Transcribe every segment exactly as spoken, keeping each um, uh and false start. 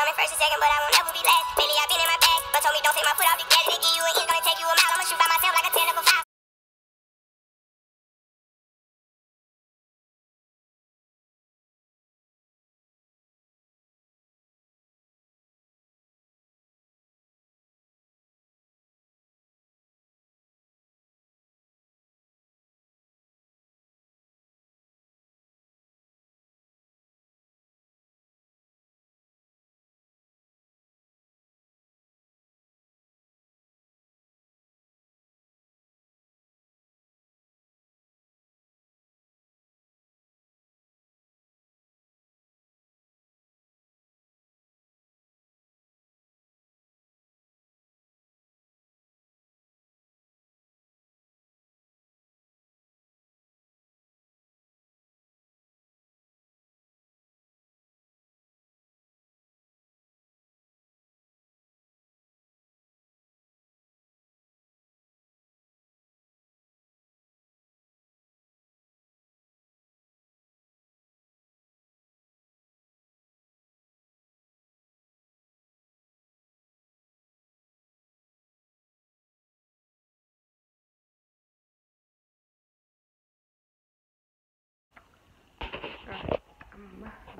Coming first and second, but I won't never be last. Lately I've been in my bag, but told me don't take my foot off the gas. They give you an inch, gonna take you a mile. I'ma shoot by myself like a ten up a five.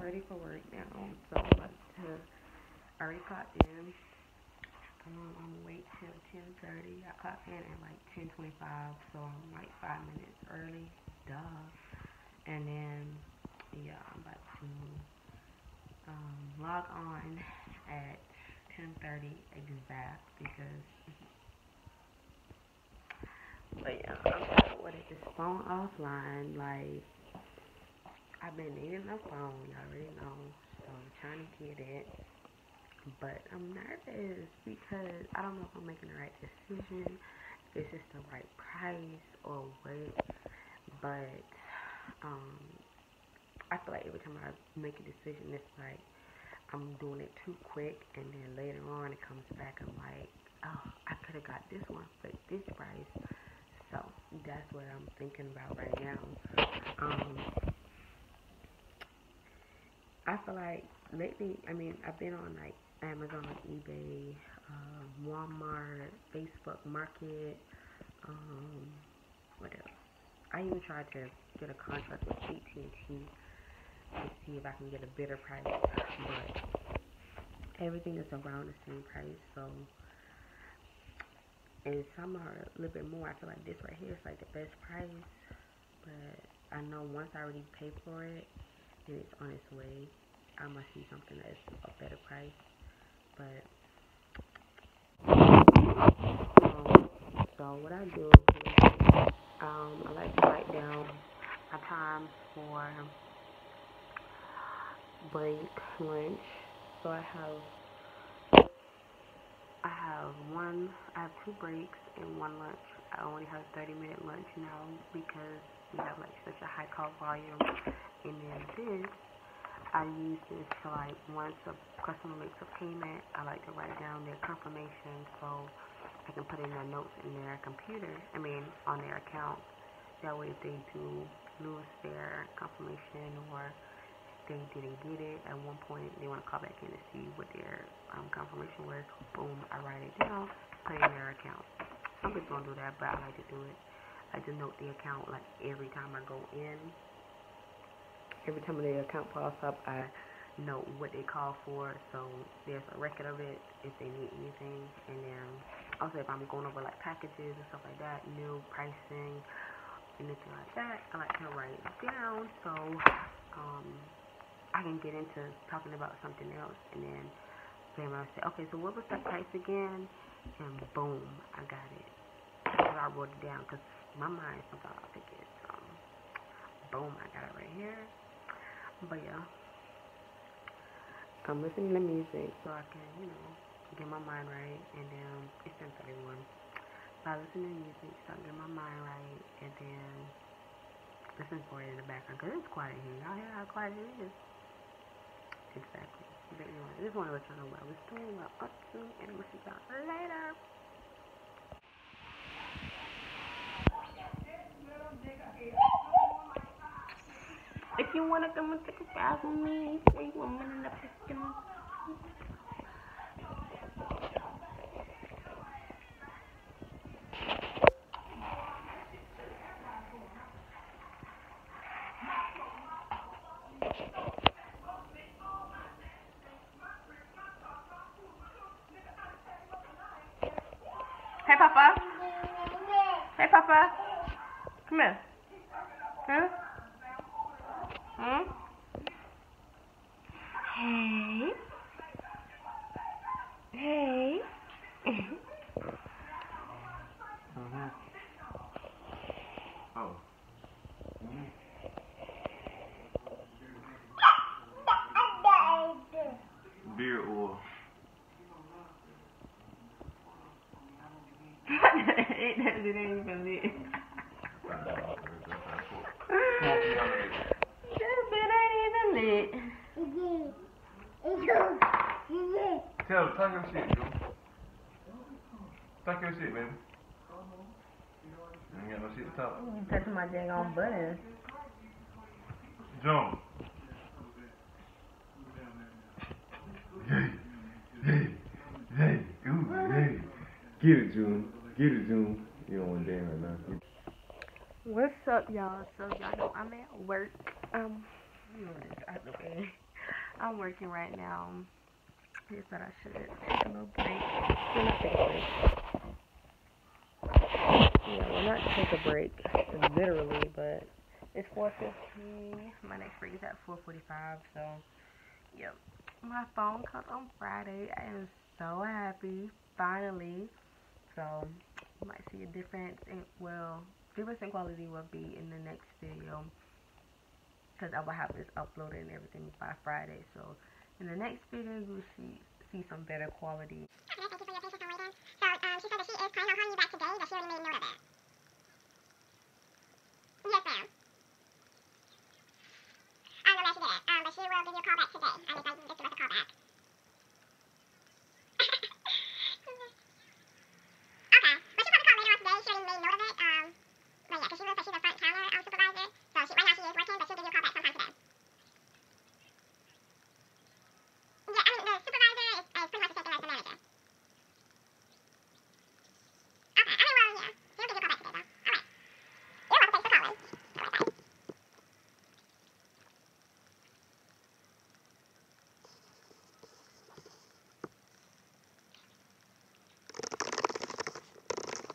Ready for work now, so I'm about to, I already clocked in. Um, I'm wait till ten thirty. I clocked in at like ten twenty-five, so I'm like five minutes early, duh. And then, yeah, I'm about to um, log on at ten thirty exact because, but yeah, I'm like, what is this phone offline, like, I've been needing a phone, y'all already know, so I'm trying to get it, but I'm nervous because I don't know if I'm making the right decision, if it's the right price or what, but um, I feel like every time I make a decision, it's like I'm doing it too quick, and then later on it comes back, I'm like, oh, I could have got this one for this price, so that's what I'm thinking about right now. Um... I feel like lately, I mean, I've been on like Amazon, eBay, uh, Walmart, Facebook Market, um, what else? I even tried to get a contract with A T and T to see if I can get a better price, but everything is around the same price, so, and some are a little bit more. I feel like this right here is like the best price, but I know once I already pay for it, and it's on its way, I must see something that's a better price, but, um, so what I do is, um, I like to write down my time for break, lunch, so I have, I have one, I have two breaks and one lunch. I only have thirty minute lunch now because we have like such a high call volume. And then this, I use this to like, once a customer makes a payment, I like to write down their confirmation so I can put in their notes in their computer, I mean, on their account. That way if they do lose their confirmation or they didn't get it at one point, they want to call back in to see what their um, confirmation was, boom, I write it down, put it in their account. Some people don't do that, but I like to do it. I denote the account like every time I go in. Every time the account pops up, I know what they call for, so there's a record of it if they need anything. And then also if I'm going over like packages and stuff like that, new pricing, anything like that, I like to write it down so um, I can get into talking about something else. And then they might say, okay, so what was that price again? And boom, I got it. Because I wrote it down because my mind sometimes I forget. Um, boom, I got it right here. But yeah, I'm listening to music so I can, you know, get my mind right. And then it's ten thirty-one. So I listen to music so I can get my mind right. And then listen for it in the background because it's quiet here. Y'all hear how quiet it is? Exactly. But anyway, this one was trying to well. We're doing well up soon, and we'll see y'all later. If you want to come and take a bath with me, wait one minute, I'm just gonna... Papa. Hey, Papa. Come here. Huh? Hmm? Hey. Hey. Oh. Beer oil. It doesn't even be. It ain't even lit. Tell her, take your seat, Joe. Take your seat, baby. You ain't got no seat to talk. You touching my dang on button. Joe. Hey, hey, hey, ooh, hey. Get it, June. Get it, June. You don't want to dance right now. What's up, y'all? So, y'all know I'm at work. Um, I'm working right now. I just thought I should take a little break. We're not taking a break. Yeah, we're not taking a break, literally, but it's four fifteen. My next break is at four forty-five, so, yep. My phone comes on Friday. I am so happy, finally. So, you might see a difference in, well, difference in quality will be in the next video, because I will have this uploaded and everything by Friday. So, in the next video, you will see, see some better quality. So, um, she said that she is planning on calling you back today, but she already made note of that. Yes, ma'am. I don't know why she did it, um, but she will give you a call back today. I just like you to give us a call back. Okay. Well, she'll probably call later on today. She already made note of it. Um, but yeah, because she knows that she's a front counter um, supervisor. So she, right now she is working, but she'll give you a call back sometime today. Yeah, I mean, the supervisor is, is pretty much the same thing as the manager. Okay. I mean, well, yeah. She'll give you a call back today, though. All right. You're welcome. Thanks for calling. All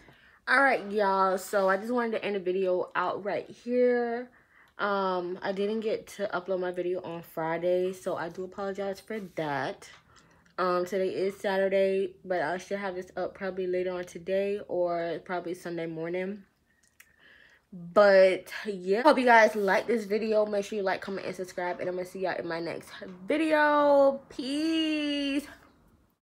right, bye. All right, y'all, so I just wanted to end the video out right here. um I didn't get to upload my video on Friday, so I do apologize for that. Um today is Saturday, but I should have this up probably later on today or probably Sunday morning. But yeah, hope you guys like this video. Make sure you like, comment, and subscribe, and I'm gonna see y'all in my next video. Peace.